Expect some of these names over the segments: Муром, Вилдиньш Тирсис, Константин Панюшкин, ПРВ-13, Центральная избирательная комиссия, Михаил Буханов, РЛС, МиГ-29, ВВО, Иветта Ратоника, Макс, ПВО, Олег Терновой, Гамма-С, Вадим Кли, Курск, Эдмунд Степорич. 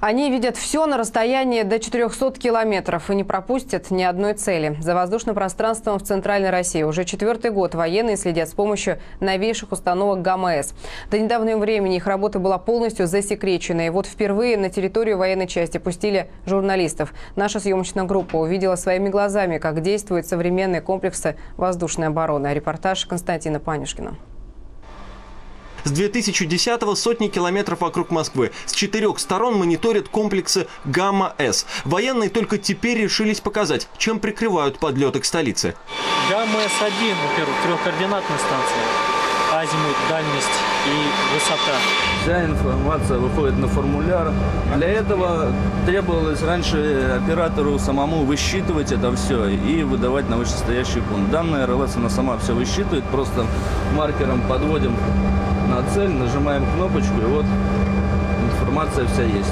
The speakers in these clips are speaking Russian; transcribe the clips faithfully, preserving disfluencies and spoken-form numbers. Они видят все на расстоянии до четырёхсот километров и не пропустят ни одной цели. За воздушным пространством в Центральной России уже четвертый год военные следят с помощью новейших установок «Гамма-С». До недавнего времени их работа была полностью засекречена. И вот впервые на территорию военной части пустили журналистов. Наша съемочная группа увидела своими глазами, как действуют современные комплексы воздушной обороны. Репортаж Константина Панюшкина. С две тысячи десятого сотни километров вокруг Москвы с четырех сторон мониторят комплексы «Гамма-С». Военные только теперь решились показать, чем прикрывают подлеты к столице. «Гамма-С один», во-первых, трехкоординатная станция, азимут, дальность и высота. Вся информация выходит на формуляр. Для этого требовалось раньше оператору самому высчитывать это все и выдавать на вышестоящий пункт. Данная РЛС она сама все высчитывает, просто маркером подводим на цель, нажимаем кнопочку, и вот информация вся есть.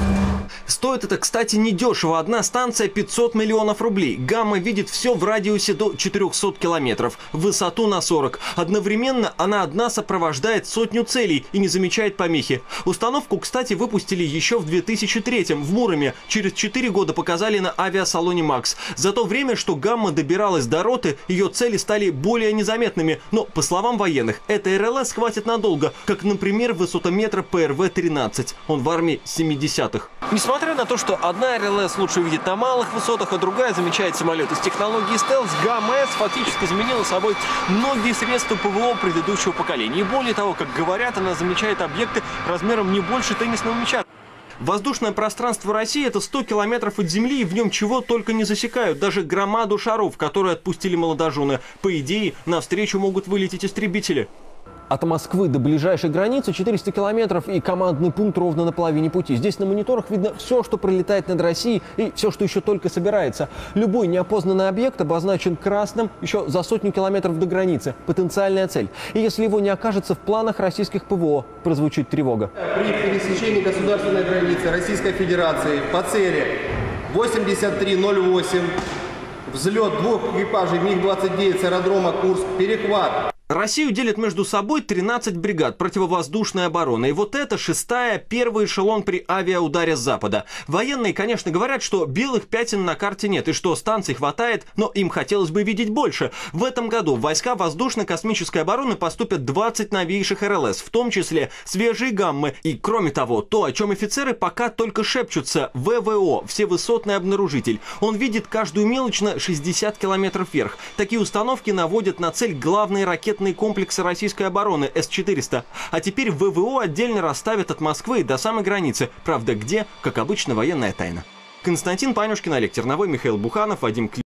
Стоит это, кстати, недешево. Одна станция пятьсот миллионов рублей. «Гамма» видит все в радиусе до четырёхсот километров, высоту на сорок. Одновременно она одна сопровождает сотню целей и не замечает помехи. Установку, кстати, выпустили еще в две тысячи третьем в Муроме. Через четыре года показали на авиасалоне «Макс». За то время, что «Гамма» добиралась до роты, ее цели стали более незаметными. Но, по словам военных, этой РЛС хватит надолго, как, например, высотомера П Р В тринадцать. Он в армии с семидесятых. Несмотря на то, что одна РЛС лучше видит на малых высотах, а другая замечает самолеты с технологией стелс, «Гамма-С» фактически заменила собой многие средства ПВО предыдущего поколения. И более того, как говорят, она замечает объекты размером не больше теннисного мяча. Воздушное пространство России – это сто километров от земли, и в нем чего только не засекают. Даже громаду шаров, которые отпустили молодожены. По идее, навстречу могут вылететь истребители. От Москвы до ближайшей границы четыреста километров и командный пункт ровно на половине пути. Здесь на мониторах видно все, что пролетает над Россией и все, что еще только собирается. Любой неопознанный объект обозначен красным еще за сотню километров до границы. Потенциальная цель. И если его не окажется в планах российских ПВО, прозвучит тревога. При пересечении государственной границы Российской Федерации по цели восемьдесят три ноль восемь взлет двух экипажей МиГ двадцать девять с аэродрома Курск, перехват. Россию делят между собой тринадцать бригад противовоздушной обороны. И вот это шестая, первый эшелон при авиаударе с запада. Военные, конечно, говорят, что белых пятен на карте нет и что станций хватает, но им хотелось бы видеть больше. В этом году в войска воздушно-космической обороны поступят двадцать новейших РЛС, в том числе свежие «Гаммы». И, кроме того, то, о чем офицеры пока только шепчутся, ВВО, всевысотный обнаружитель. Он видит каждую мелочь на шестьдесят километров вверх. Такие установки наводят на цель главные ракеты комплексы российской обороны С четыреста. А теперь ВВО отдельно расставят от Москвы до самой границы. Правда, где, как обычно, военная тайна. Константин Панюшкин, Олег Терновой, Михаил Буханов, Вадим Кли.